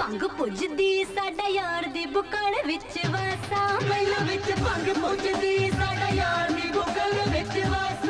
भंग पुजदी साडा यार नी बुकल विच वासा।